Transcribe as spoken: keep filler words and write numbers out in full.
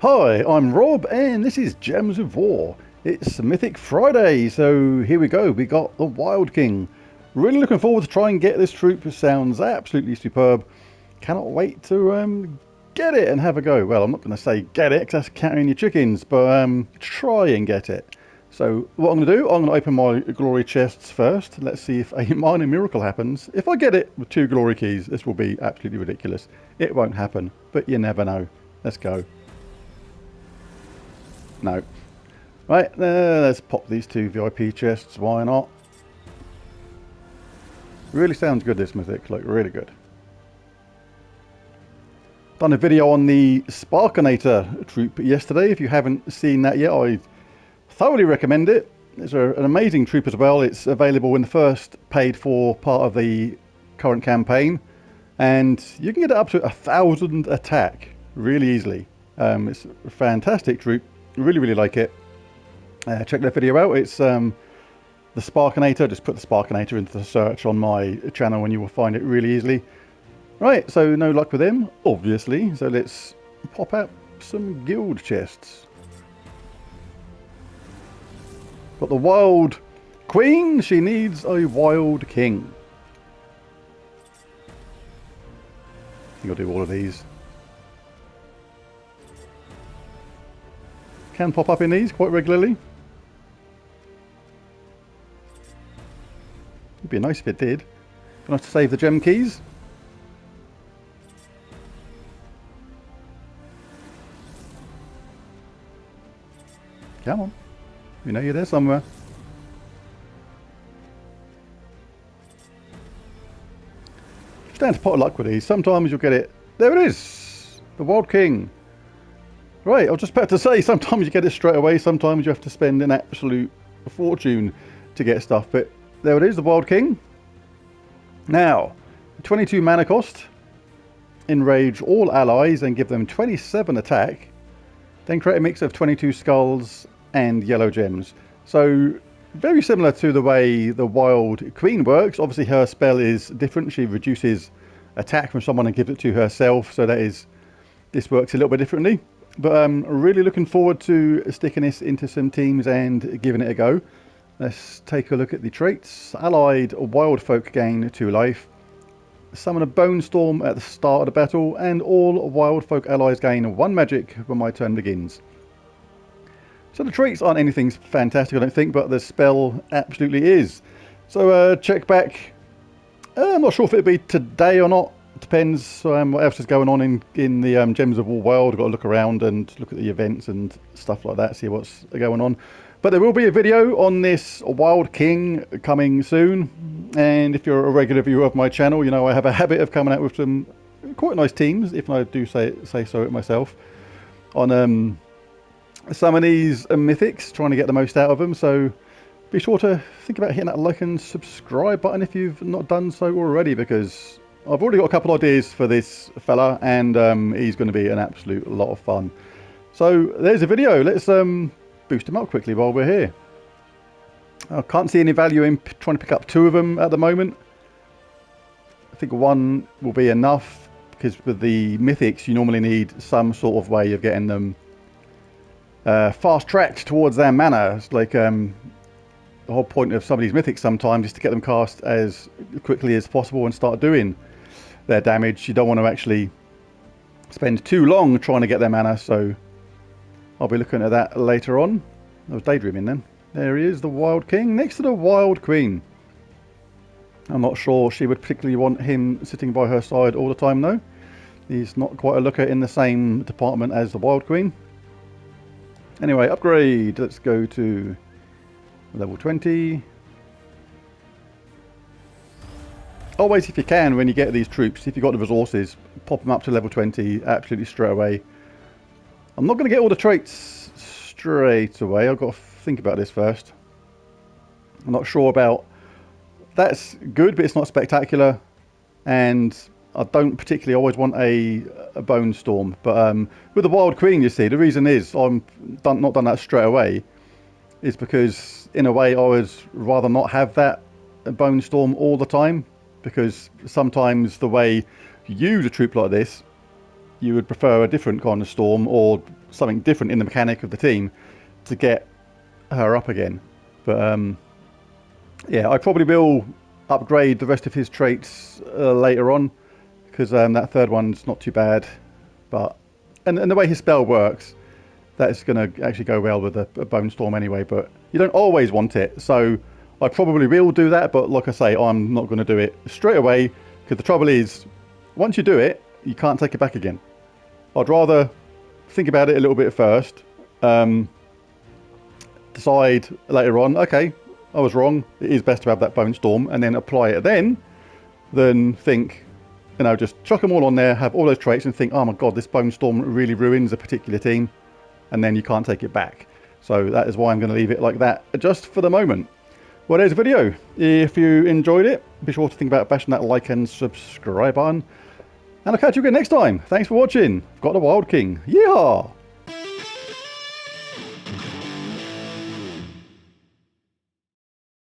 Hi, I'm Rob and this is Gems of War. It's Mythic Friday, so here we go. We got the Wild King. Really looking forward to try and get this troop. It sounds absolutely superb. Cannot wait to um, get it and have a go. Well, I'm not going to say get it because that's counting your chickens, but um, try and get it. So what I'm going to do, I'm going to open my glory chests first. Let's see if a minor miracle happens. If I get it with two glory keys, this will be absolutely ridiculous. It won't happen, but you never know. Let's go. No. Right, uh, let's pop these two V I P chests, why not? Really sounds good, this Mythic, like really good. Done a video on the Sparkinator troop yesterday. If you haven't seen that yet, I thoroughly recommend it. It's a, an amazing troop as well. It's available in the first paid for part of the current campaign. And you can get it up to a thousand attack really easily. Um, it's a fantastic troop. Really, really like it. Uh, check that video out. It's um, the Sparkinator. Just put the Sparkinator into the search on my channel and you will find it really easily. Right, so no luck with them, obviously. So let's pop out some guild chests. Got the Wild Queen. She needs a Wild King. I think I'll do all of these. Can pop up in these quite regularly. It'd be nice if it did. I'll have to save the gem keys. Come on, we know you're there somewhere. Just down to pot of luck with these. Sometimes you'll get it. There it is, the Wild King. Right, I was just about to say, sometimes you get it straight away, sometimes you have to spend an absolute fortune to get stuff, but there it is, the Wild King. Now, twenty-two mana cost, enrage all allies and give them twenty-seven attack, then create a mix of twenty-two skulls and yellow gems. So, very similar to the way the Wild Queen works. Obviously her spell is different, she reduces attack from someone and gives it to herself, so that is, this works a little bit differently. But I'm um, really looking forward to sticking this into some teams and giving it a go. Let's take a look at the traits. Allied wild folk gain two life. Summon a bone storm at the start of the battle and all wild folk allies gain one magic when my turn begins. So the traits aren't anything fantastic, I don't think, but the spell absolutely is. So uh, check back. Uh, I'm not sure if it'll be today or not. Depends um, what else is going on in, in the um, Gems of War world. I've got to look around and look at the events and stuff like that, see what's going on. But there will be a video on this Wild King coming soon. And if you're a regular viewer of my channel, you know I have a habit of coming out with some quite nice teams, if I do say, say so myself, on um, some of these Mythics, trying to get the most out of them. So be sure to think about hitting that like and subscribe button if you've not done so already, because I've already got a couple ideas for this fella, and um, he's going to be an absolute lot of fun. So there's a video. Let's um, boost him up quickly while we're here. I can't see any value in p trying to pick up two of them at the moment. I think one will be enough, because with the Mythics you normally need some sort of way of getting them uh, fast-tracked towards their mana. It's like um, the whole point of some of these Mythics sometimes is to get them cast as quickly as possible and start doing their damage. You don't want to actually spend too long trying to get their mana, so I'll be looking at that later on. I was daydreaming then. There he is, the Wild King, next to the Wild Queen. I'm not sure she would particularly want him sitting by her side all the time though. He's not quite a looker in the same department as the Wild Queen. Anyway, upgrade. Let's go to level twenty. Always, if you can, when you get these troops, if you've got the resources, pop them up to level twenty absolutely straight away. I'm not going to get all the traits straight away. I've got to think about this first. I'm not sure about... That's good, but it's not spectacular. And I don't particularly always want a, a bone storm. But um, with the Wild Queen, you see, the reason is I'm done, not done that straight away. Is because, in a way, I would rather not have that bone storm all the time. Because sometimes the way you use a troop like this, you would prefer a different kind of storm or something different in the mechanic of the team to get her up again. But um, yeah, I probably will upgrade the rest of his traits uh, later on, because um, that third one's not too bad. But and, and the way his spell works, that's going to actually go well with a, a Bone Storm anyway. But you don't always want it, so I probably will do that. But like I say, I'm not going to do it straight away, because the trouble is, once you do it, you can't take it back again. I'd rather think about it a little bit first, um, decide later on, okay, I was wrong, it is best to have that Bone Storm, and then apply it then, than think, you know, just chuck them all on there, have all those traits and think, oh my god, this Bone Storm really ruins a particular team, and then you can't take it back. So that is why I'm going to leave it like that, just for the moment. Well, there's the video. If you enjoyed it, be sure to think about bashing that like and subscribe button. And I'll catch you again next time. Thanks for watching. I've got the Wild King. Yeehaw!